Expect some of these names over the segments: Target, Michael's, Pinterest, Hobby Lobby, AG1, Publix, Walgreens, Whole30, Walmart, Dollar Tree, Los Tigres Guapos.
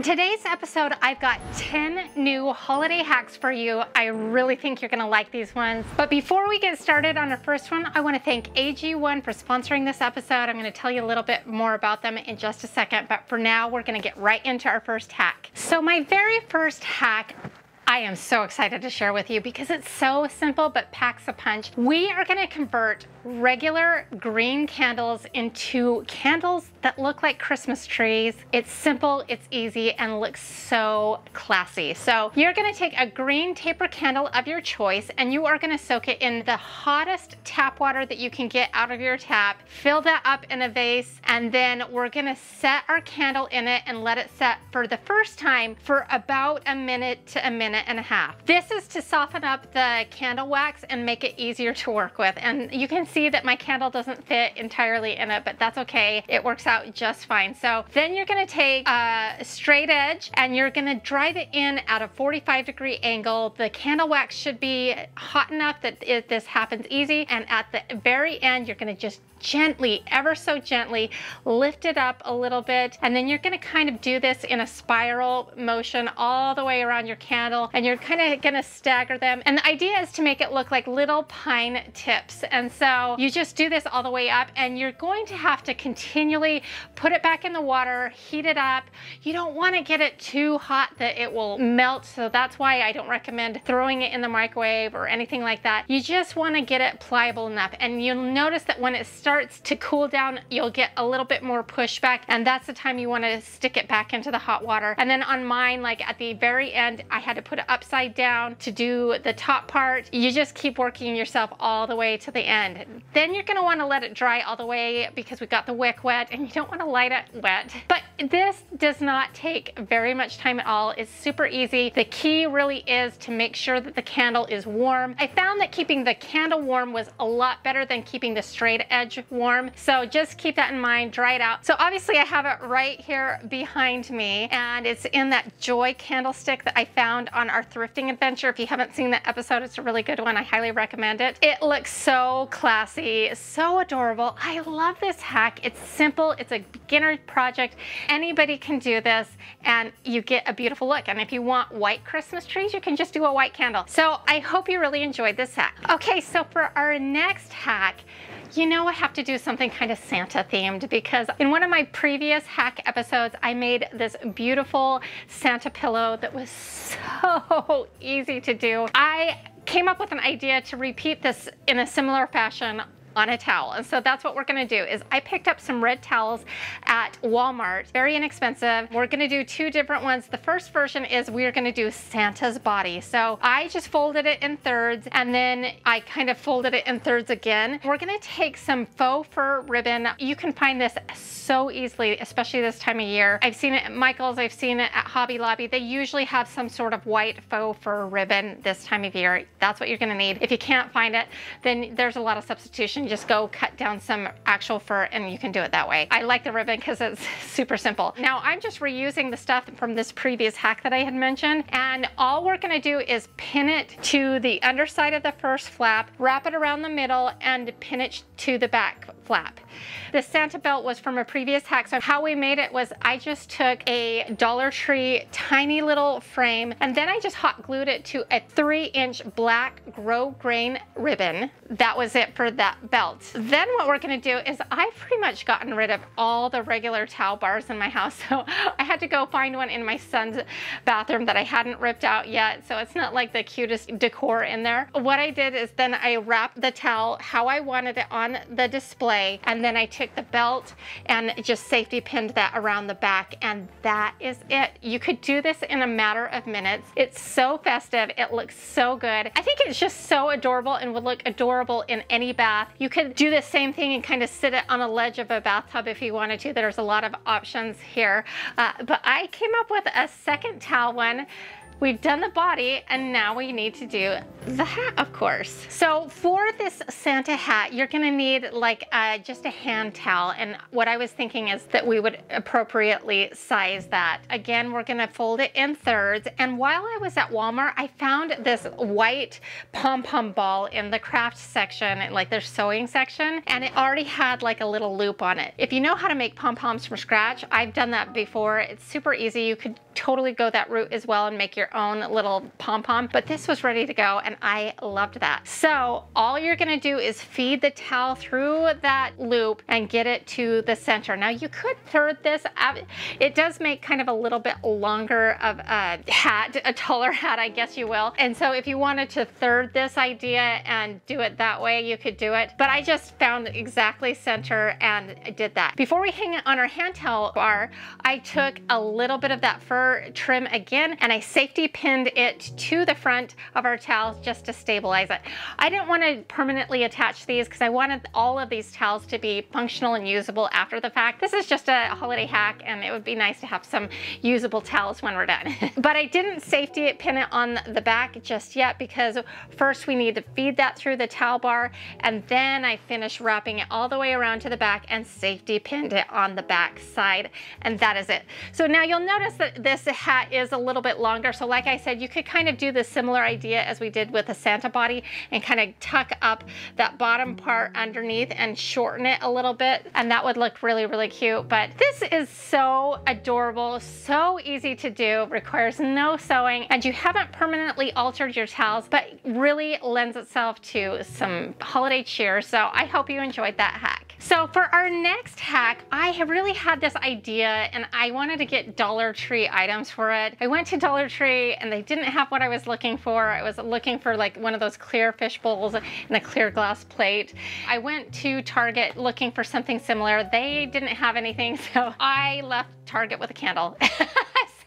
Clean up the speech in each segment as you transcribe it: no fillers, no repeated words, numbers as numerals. On today's episode, I've got 10 new holiday hacks for you. I really think you're gonna like these ones. But before we get started on our first one, I wanna thank AG1 for sponsoring this episode. I'm gonna tell you a little bit more about them in just a second, but for now, we're gonna get right into our first hack. So my very first hack, I am so excited to share with you because it's so simple but packs a punch. We are gonna convert regular green candles into candles that look like Christmas trees. It's simple, it's easy, and looks so classy. So you're gonna take a green taper candle of your choice and you are gonna soak it in the hottest tap water that you can get out of your tap. Fill that up in a vase and then we're gonna set our candle in it and let it set for the first time for about a minute to a minute and a half. This is to soften up the candle wax and make it easier to work with. And you can see that my candle doesn't fit entirely in it, but that's okay. It works out just fine. So then you're gonna take a straight edge and you're gonna drive it in at a 45-degree angle. The candle wax should be hot enough that this happens easy. And at the very end, you're gonna just gently, ever so gently, lift it up a little bit. And then you're gonna kind of do this in a spiral motion all the way around your candle, and you're kind of gonna stagger them. And the idea is to make it look like little pine tips. And so you just do this all the way up, and you're going to have to continually put it back in the water, heat it up. You don't wanna get it too hot that it will melt. So that's why I don't recommend throwing it in the microwave or anything like that. You just wanna get it pliable enough. And you'll notice that when it starts to cool down, you'll get a little bit more pushback, and that's the time you want to stick it back into the hot water. And then on mine, like at the very end, I had to put it upside down to do the top part. You just keep working yourself all the way to the end. Then you're going to want to let it dry all the way because we got the wick wet, and you don't want to light it wet. But this does not take very much time at all. It's super easy. The key really is to make sure that the candle is warm. I found that keeping the candle warm was a lot better than keeping the straight edge warm. So just keep that in mind, dry it out. So obviously I have it right here behind me, and it's in that joy candlestick that I found on our thrifting adventure. If you haven't seen that episode, it's a really good one. I highly recommend it. It looks so classy, so adorable. I love this hack. It's simple. It's a beginner project. Anybody can do this and you get a beautiful look. And if you want white Christmas trees, you can just do a white candle. So I hope you really enjoyed this hack. Okay, so for our next hack, you know, I have to do something kind of Santa themed, because in one of my previous hack episodes, I made this beautiful Santa pillow that was so easy to do. I came up with an idea to repeat this in a similar fashion on a towel. And so that's what we're gonna do is I picked up some red towels at Walmart, very inexpensive. We're gonna do two different ones. The first version is we're gonna do Santa's body. So I just folded it in thirds, and then I kind of folded it in thirds again. We're gonna take some faux fur ribbon. You can find this so easily, especially this time of year. I've seen it at Michael's, I've seen it at Hobby Lobby. They usually have some sort of white faux fur ribbon this time of year. That's what you're gonna need. If you can't find it, then there's a lot of substitution. You just go cut down some actual fur and you can do it that way. I like the ribbon because it's super simple. Now I'm just reusing the stuff from this previous hack that I had mentioned, and all we're gonna do is pin it to the underside of the first flap, wrap it around the middle, and pin it to the back flap. The Santa belt was from a previous hack, so how we made it was I just took a Dollar Tree tiny little frame, and then I just hot glued it to a 3-inch black grow grain ribbon. That was it for that belt. Then what we're gonna do is I've pretty much gotten rid of all the regular towel bars in my house, so I had to go find one in my son's bathroom that I hadn't ripped out yet, so it's not like the cutest decor in there. What I did is then I wrapped the towel how I wanted it on the display, and then I took the belt and just safety pinned that around the back, and that is it. You could do this in a matter of minutes. It's so festive. It looks so good. I think it's just so adorable and would look adorable in any bath. You could do the same thing and kind of sit it on a ledge of a bathtub if you wanted to. There's a lot of options here, but I came up with a second towel one. We've done the body, and now we need to do the hat, of course. So for this Santa hat, you're gonna need like just a hand towel. And what I was thinking is that we would appropriately size that. Again, we're gonna fold it in thirds. And while I was at Walmart, I found this white pom-pom ball in the craft section, like their sewing section, and it already had like a little loop on it. If you know how to make pom-poms from scratch, I've done that before. It's super easy. You could totally go that route as well and make your own little pom-pom, but this was ready to go and I loved that. So all you're gonna do is feed the towel through that loop and get it to the center. Now you could third this up. It does make kind of a little bit longer of a hat, a taller hat, I guess you will. And so if you wanted to third this idea and do it that way, you could do it. But I just found exactly center and I did that. Before we hang it on our hand towel bar, I took a little bit of that fur trim again and I safety pinned it to the front of our towels just to stabilize it. I didn't want to permanently attach these because I wanted all of these towels to be functional and usable after the fact. This is just a holiday hack and it would be nice to have some usable towels when we're done. But I didn't safety pin it on the back just yet because first we need to feed that through the towel bar and then I finished wrapping it all the way around to the back and safety pinned it on the back side, and that is it. So now you'll notice that this hat is a little bit longer. So like I said, you could kind of do the similar idea as we did with the Santa body and kind of tuck up that bottom part underneath and shorten it a little bit. And that would look really, really cute. But this is so adorable, so easy to do, requires no sewing, and you haven't permanently altered your towels, but really lends itself to some holiday cheer. So I hope you enjoyed that hack. So for our next hack, I have really had this idea and I wanted to get Dollar Tree items for it. I went to Dollar Tree and they didn't have what I was looking for. I was looking for like one of those clear fish bowls and a clear glass plate. I went to Target looking for something similar. They didn't have anything, so I left Target with a candle.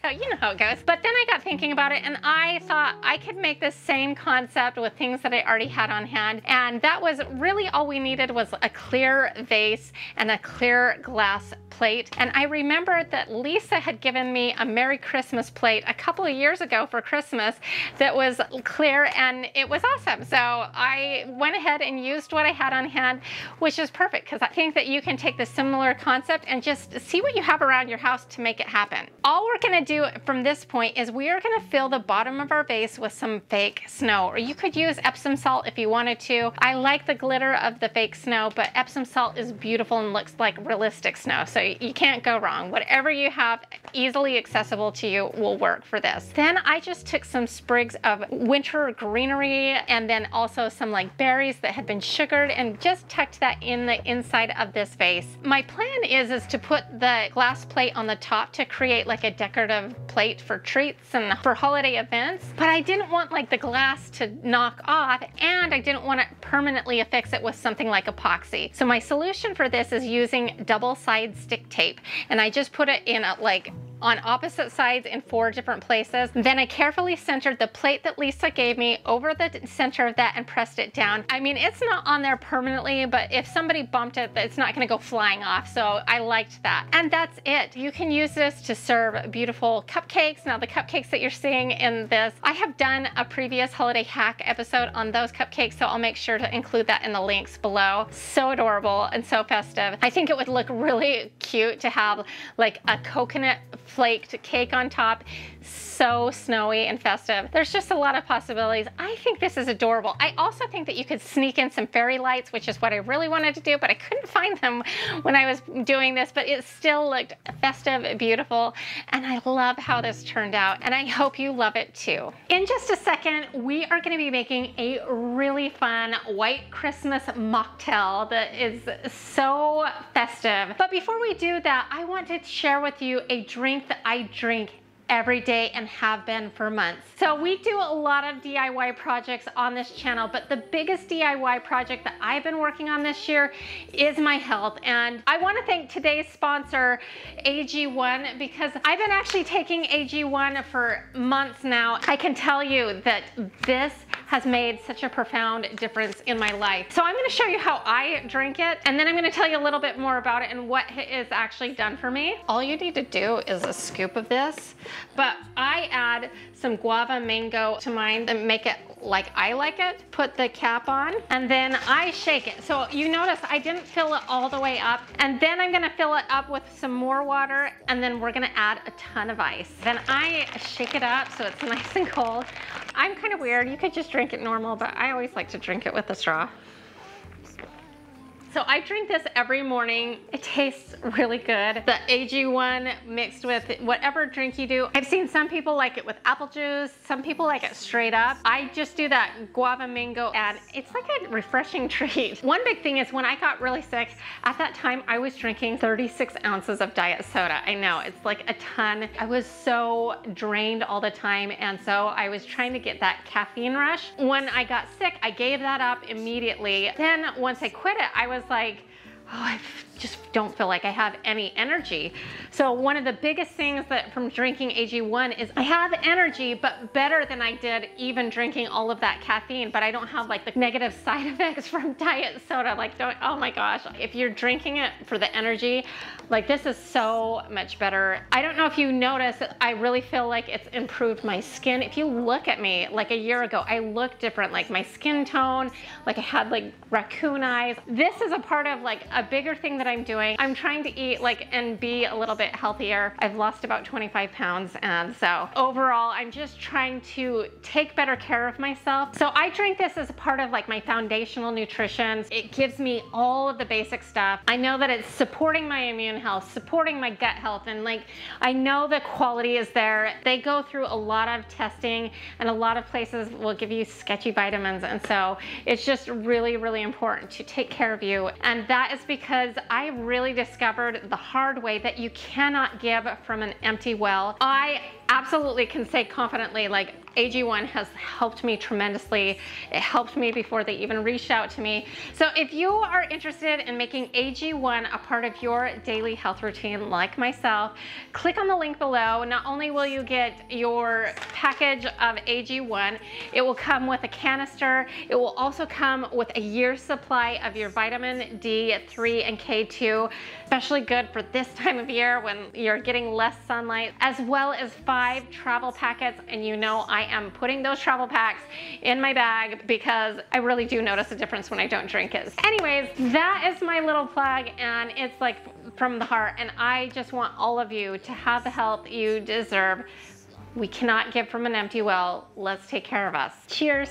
Oh, you know how it goes. But then I got thinking about it and I thought I could make the same concept with things that I already had on hand. And that was really all we needed, was a clear vase and a clear glass plate. And I remembered that Lisa had given me a Merry Christmas plate a couple of years ago for Christmas that was clear and it was awesome. So I went ahead and used what I had on hand, which is perfect because I think that you can take the similar concept and just see what you have around your house to make it happen. All we're gonna do from this point is we are going to fill the bottom of our vase with some fake snow, or you could use Epsom salt if you wanted to. I like the glitter of the fake snow, but Epsom salt is beautiful and looks like realistic snow, so you can't go wrong. Whatever you have easily accessible to you will work for this. Then I just took some sprigs of winter greenery and then also some like berries that had been sugared and just tucked that in the inside of this vase. My plan is to put the glass plate on the top to create like a decorative plate for treats and for holiday events, but I didn't want like the glass to knock off and I didn't want to permanently affix it with something like epoxy. So my solution for this is using double-sided stick tape, and I just put it in a, like on opposite sides in 4 different places. Then I carefully centered the plate that Lisa gave me over the center of that and pressed it down. I mean, it's not on there permanently, but if somebody bumped it, it's not gonna go flying off. So I liked that. And that's it. You can use this to serve beautiful cupcakes. Now the cupcakes that you're seeing in this, I have done a previous holiday hack episode on those cupcakes, so I'll make sure to include that in the links below. So adorable and so festive. I think it would look really cute to have like a coconut flaked cake on top, so snowy and festive. There's just a lot of possibilities. I think this is adorable. I also think that you could sneak in some fairy lights, which is what I really wanted to do, but I couldn't find them when I was doing this, but it still looked festive, beautiful, and I love how this turned out, and I hope you love it too. In just a second, we are gonna be making a really fun white Christmas mocktail that is so festive. But before we do that, I want to share with you a drink that I drink every day and have been for months. So we do a lot of DIY projects on this channel, but the biggest DIY project that I've been working on this year is my health. And I want to thank today's sponsor, AG1, because I've been actually taking AG1 for months now. I can tell you that this has made such a profound difference in my life. So I'm going to show you how I drink it, and then I'm going to tell you a little bit more about it and what it has actually done for me. All you need to do is a scoop of this, but I add some guava mango to mine and make it like I like it, put the cap on, and then I shake it. So you notice I didn't fill it all the way up, and then I'm gonna fill it up with some more water, and then we're gonna add a ton of ice. Then I shake it up so it's nice and cold. I'm kind of weird, you could just drink it normal, but I always like to drink it with a straw. So I drink this every morning. It tastes really good. The AG1 mixed with whatever drink you do. I've seen some people like it with apple juice. Some people like it straight up. I just do that guava mango, and it's like a refreshing treat. One big thing is when I got really sick, at that time I was drinking 36 ounces of diet soda. I know, it's like a ton. I was so drained all the time, and so I was trying to get that caffeine rush. When I got sick, I gave that up immediately. Then once I quit it, I was like, oh, I just don't feel like I have any energy. So one of the biggest things that from drinking AG1 is I have energy, but better than I did even drinking all of that caffeine, but I don't have like the negative side effects from diet soda. Like, don't, oh my gosh, if you're drinking it for the energy, like this is so much better. I don't know if you notice, I really feel like it's improved my skin. If you look at me, like a year ago, I look different, like my skin tone, like I had like raccoon eyes. This is a part of like a bigger thing that I'm doing. I'm trying to eat like and be a little bit healthier. I've lost about 25 pounds, and so overall I'm just trying to take better care of myself. So I drink this as a part of like my foundational nutrition. It gives me all of the basic stuff. I know that it's supporting my immune health, supporting my gut health, and like I know the quality is there. They go through a lot of testing, and a lot of places will give you sketchy vitamins, and so it's just really, really important to take care of you. And that is because I really discovered the hard way that you cannot give from an empty well. I absolutely can say confidently, like AG1 has helped me tremendously. It helped me before they even reached out to me. So if you are interested in making AG1 a part of your daily health routine like myself, click on the link below. Not only will you get your package of AG1, it will come with a canister. It will also come with a year's supply of your vitamin D3 and K2, especially good for this time of year when you're getting less sunlight, as well as 5 travel packets. And you know, I am putting those travel packs in my bag because I really do notice a difference when I don't drink it. Anyways, that is my little plug, and it's like from the heart, and I just want all of you to have the health you deserve. We cannot give from an empty well. Let's take care of us. Cheers.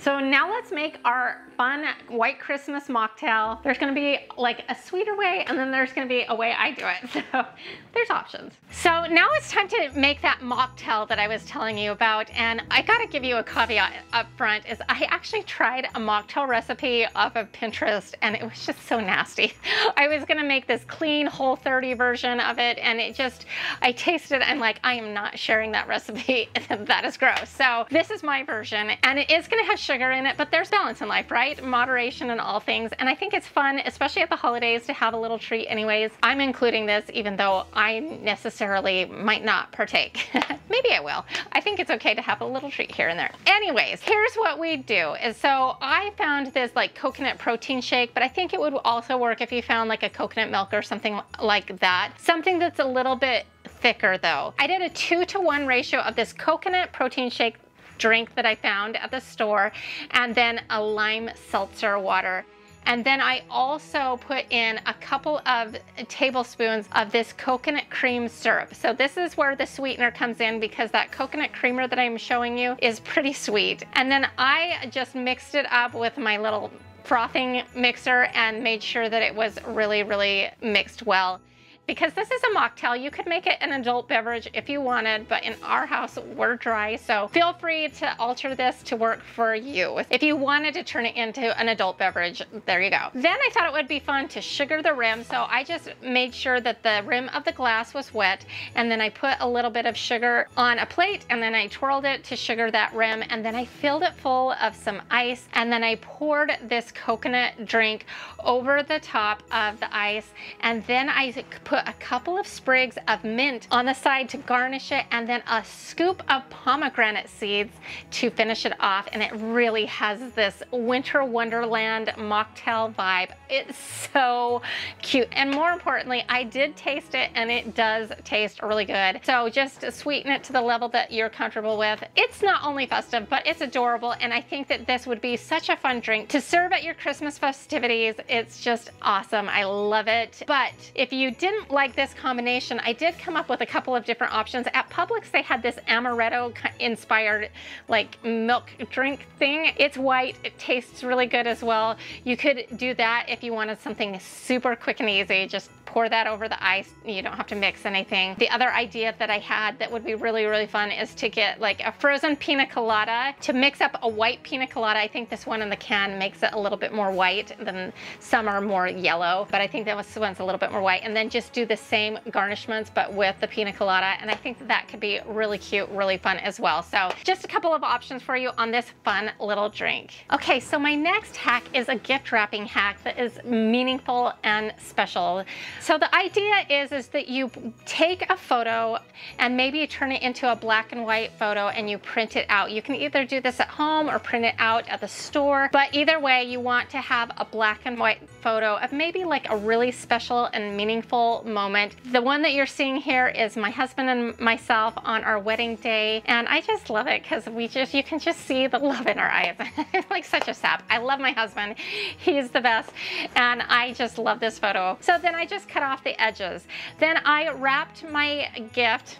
So now let's make our fun white Christmas mocktail. There's gonna be like a sweeter way, and then there's gonna be a way I do it. So there's options. So now it's time to make that mocktail that I was telling you about. And I gotta give you a caveat up front is I actually tried a mocktail recipe off of Pinterest, and it was just so nasty. I was gonna make this clean Whole30 version of it, and it just, I tasted it, I'm like, I am not sharing that recipe. That is gross. So this is my version, and it is gonna have sugar in it, but there's balance in life, right? Moderation in all things. And I think it's fun, especially at the holidays, to have a little treat anyways. I'm including this even though I necessarily might not partake. Maybe I will. I think it's okay to have a little treat here and there. Anyways, here's what we do is, so I found this like coconut protein shake, but I think it would also work if you found like a coconut milk or something like that. Something that's a little bit thicker though. I did a 2-to-1 ratio of this coconut protein shake drink that I found at the store, and then a lime seltzer water. And then I also put in a couple of tablespoons of this coconut cream syrup. So this is where the sweetener comes in, because that coconut creamer that I'm showing you is pretty sweet. And then I just mixed it up with my little frothing mixer and made sure that it was really, really mixed well. Because this is a mocktail, you could make it an adult beverage if you wanted, but in our house, we're dry, so feel free to alter this to work for you. If you wanted to turn it into an adult beverage, there you go. Then I thought it would be fun to sugar the rim, so I just made sure that the rim of the glass was wet, and then I put a little bit of sugar on a plate, and then I twirled it to sugar that rim, and then I filled it full of some ice, and then I poured this coconut drink over the top of the ice, and then I put put a couple of sprigs of mint on the side to garnish it, and then a scoop of pomegranate seeds to finish it off. And it really has this winter wonderland mocktail vibe. It's so cute. And more importantly, I did taste it and it does taste really good. So just sweeten it to the level that you're comfortable with. It's not only festive, but it's adorable. And I think that this would be such a fun drink to serve at your Christmas festivities. It's just awesome. I love it. But if you didn't like this combination, I did come up with a couple of different options. At Publix, they had this amaretto inspired like milk drink thing. It's white. It tastes really good as well. You could do that if you wanted something super quick and easy. Just pour that over the ice. You don't have to mix anything. The other idea that I had that would be really, really fun is to get like a frozen pina colada, to mix up a white pina colada. I think this one in the can makes it a little bit more white than some are more yellow, but I think this one's a little bit more white. And then just do the same garnishments, but with the pina colada. And I think that could be really cute, really fun as well. So just a couple of options for you on this fun little drink. Okay, so my next hack is a gift wrapping hack that is meaningful and special. So the idea is that you take a photo and maybe you turn it into a black and white photo and you print it out. You can either do this at home or print it out at the store, but either way you want to have a black and white photo of maybe like a really special and meaningful moment. The one that you're seeing here is my husband and myself on our wedding day, and I just love it because you can just see the love in our eyes. I'm like such a sap. I love my husband. He's the best, and I just love this photo. So then I just cut off the edges. Then I wrapped my gift.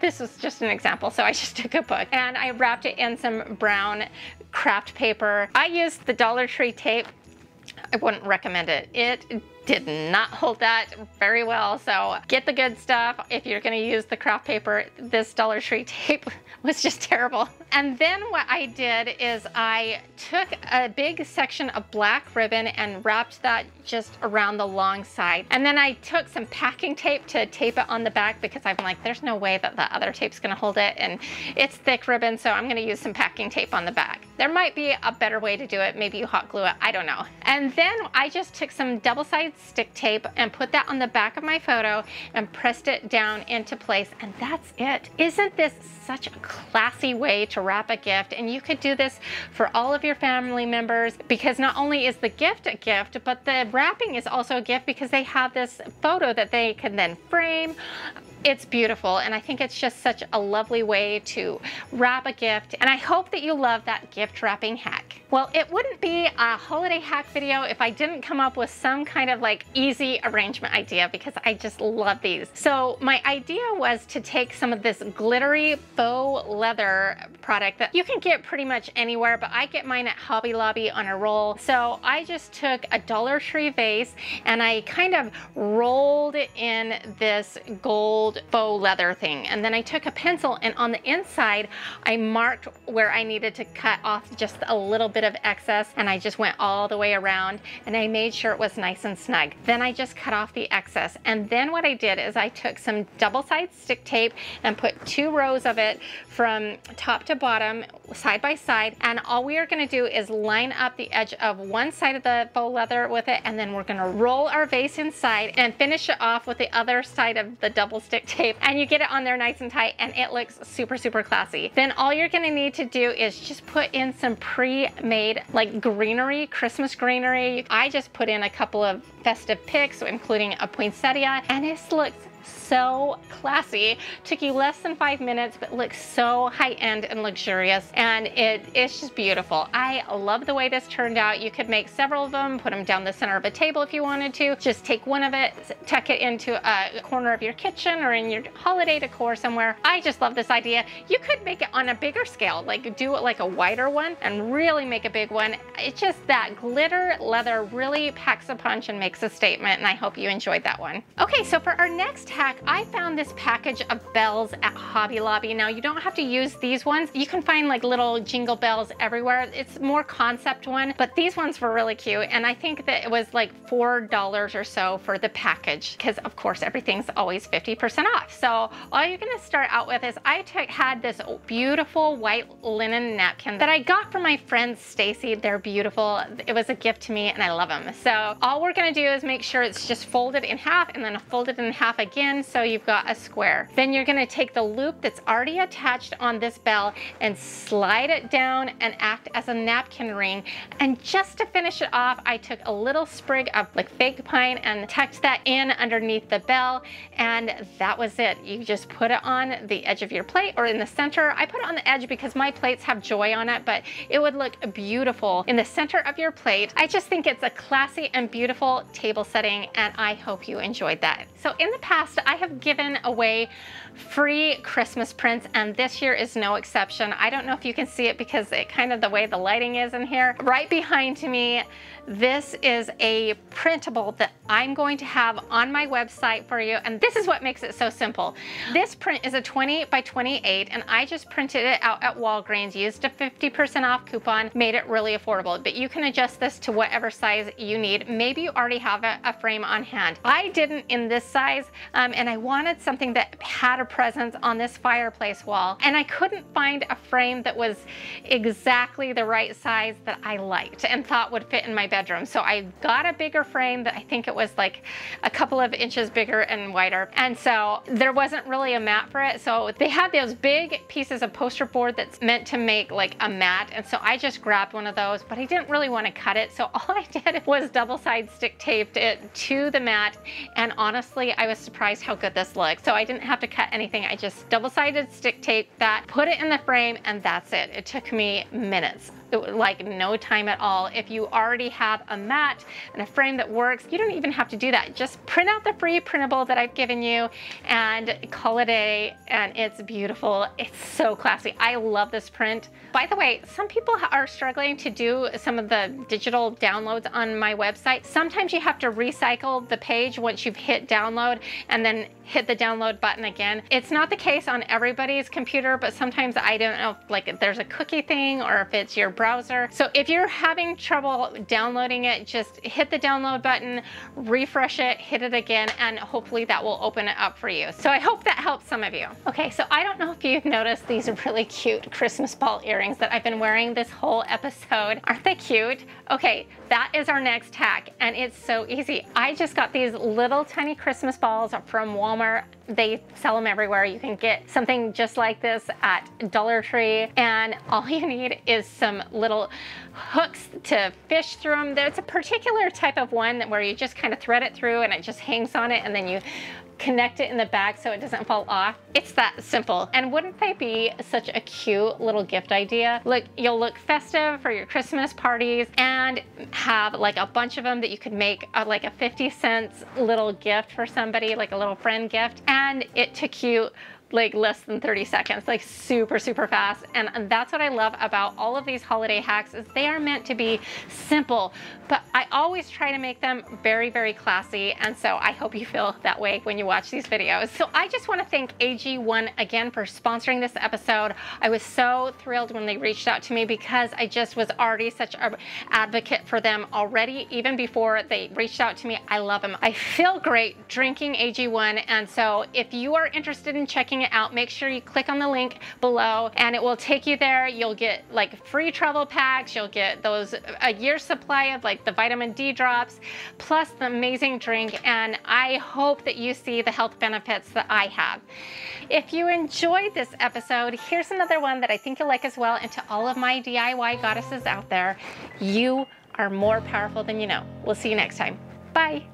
This was just an example, so I just took a book and I wrapped it in some brown craft paper. I used the Dollar Tree tape. I wouldn't recommend it. It did not hold that very well, so get the good stuff. If you're gonna use the craft paper, this Dollar Tree tape was just terrible. And then what I did is I took a big section of black ribbon and wrapped that just around the long side. And then I took some packing tape to tape it on the back because I'm like, there's no way that the other tape's gonna hold it, and it's thick ribbon, so I'm gonna use some packing tape on the back. There might be a better way to do it. Maybe you hot glue it, I don't know. And then I just took some double-sided stick tape and put that on the back of my photo and pressed it down into place, and that's it. Isn't this such a classy way to wrap a gift? And you could do this for all of your family members, because not only is the gift a gift, but the wrapping is also a gift because they have this photo that they can then frame. It's beautiful, and I think it's just such a lovely way to wrap a gift, and I hope that you love that gift wrapping hack. Well, it wouldn't be a holiday hack video if I didn't come up with some kind of like easy arrangement idea, because I just love these. So my idea was to take some of this glittery faux leather product that you can get pretty much anywhere, but I get mine at Hobby Lobby on a roll. So I just took a Dollar Tree vase and I kind of rolled in this gold faux leather thing, and then I took a pencil and on the inside I marked where I needed to cut off just a little bit of excess, and I just went all the way around and I made sure it was nice and snug. Then I just cut off the excess, and then what I did is I took some double-sided stick tape and put 2 rows of it from top to bottom side by side, and all we are going to do is line up the edge of one side of the faux leather with it, and then we're going to roll our vase inside and finish it off with the other side of the double stick tape, and you get it on there nice and tight, and it looks super, super classy. Then all you're gonna need to do is just put in some pre-made like greenery, Christmas greenery. I just put in a couple of festive picks, including a poinsettia, and this looks so classy. Took you less than 5 minutes, but looks so high-end and luxurious, and it's just beautiful. I love the way this turned out. You could make several of them, put them down the center of a table if you wanted to. Just take one of it, tuck it into a corner of your kitchen or in your holiday decor somewhere. I just love this idea. You could make it on a bigger scale, like do it like a wider one and really make a big one. It's just that glitter leather really packs a punch and makes a statement, and I hope you enjoyed that one. Okay, so for our next hack, I found this package of bells at Hobby Lobby. Now you don't have to use these ones. You can find like little jingle bells everywhere. It's more concept one, but these ones were really cute, and I think that it was like $4 or so for the package, because of course everything's always 50% off. So all you're gonna start out with is I had this beautiful white linen napkin that I got from my friend Stacy. They're beautiful. It was a gift to me and I love them. So all we're gonna do is make sure it's just folded in half and then folded in half again so you've got a square. Then you're gonna take the loop that's already attached on this bell and slide it down and act as a napkin ring. And just to finish it off, I took a little sprig of like fake pine and tucked that in underneath the bell, and that was it. You just put it on the edge of your plate or in the center. I put it on the edge because my plates have joy on it, but it would look beautiful in the center of your plate. I just think it's a classy and beautiful table setting, and I hope you enjoyed that. So in the past, I have given away free Christmas prints, and this year is no exception. I don't know if you can see it because it kind of the way the lighting is in here. Right behind me, this is a printable that I'm going to have on my website for you, and this is what makes it so simple. This print is a 20 by 28, and I just printed it out at Walgreens, used a 50% off coupon, made it really affordable, but you can adjust this to whatever size you need. Maybe you already have a frame on hand. I didn't in this size, and I wanted something that had a presence on this fireplace wall, and I couldn't find a frame that was exactly the right size that I liked and thought would fit in my bedroom. So I got a bigger frame that I think it was like a couple of inches bigger and wider, and so there wasn't really a mat for it. So they had those big pieces of poster board that's meant to make like a mat, and so I just grabbed one of those, but I didn't really want to cut it, so all I did was double-sided stick taped it to the mat, and honestly I was surprised how good this looked. So I didn't have to cut anything. I just double-sided stick taped that, put it in the frame, and that's it. It took me minutes. It was like no time at all. If you already have a mat and a frame that works, you don't even have to do that. Just print out the free printable that I've given you and call it a day, and it's beautiful. It's so classy. I love this print. By the way, some people are struggling to do some of the digital downloads on my website. Sometimes you have to recycle the page once you've hit download and then hit the download button again. It's not the case on everybody's computer, but sometimes I don't know if like if there's a cookie thing or if it's your browser. So if you're having trouble downloading it, just hit the download button, refresh it, hit it again, and hopefully that will open it up for you. So I hope that helps some of you. Okay, so I don't know if you've noticed these really cute Christmas ball earrings that I've been wearing this whole episode. Aren't they cute? Okay, that is our next hack, and it's so easy. I just got these little tiny Christmas balls from Walmart. They sell them everywhere. You can get something just like this at Dollar Tree, and all you need is some little hooks to fish through them. There's a particular type of one where you just kind of thread it through and it just hangs on it, and then you connect it in the back so it doesn't fall off. It's that simple. And wouldn't they be such a cute little gift idea? Look, you'll look festive for your Christmas parties and have like a bunch of them that you could make like a 50-cent little gift for somebody, like a little friend gift. And it took you like less than 30 seconds, like super, super fast. And that's what I love about all of these holiday hacks is they are meant to be simple, but I always try to make them very, very classy. And so I hope you feel that way when you watch these videos. So I just want to thank AG1 again for sponsoring this episode. I was so thrilled when they reached out to me because I just was already such an advocate for them already, even before they reached out to me. I love them. I feel great drinking AG1. And so if you are interested in checking out, make sure you click on the link below and it will take you there. You'll get like free travel packs, you'll get those a year's supply of like the vitamin D drops, plus the amazing drink, and I hope that you see the health benefits that I have. If you enjoyed this episode, here's another one that I think you'll like as well. And to all of my DIY goddesses out there, you are more powerful than you know. We'll see you next time. Bye.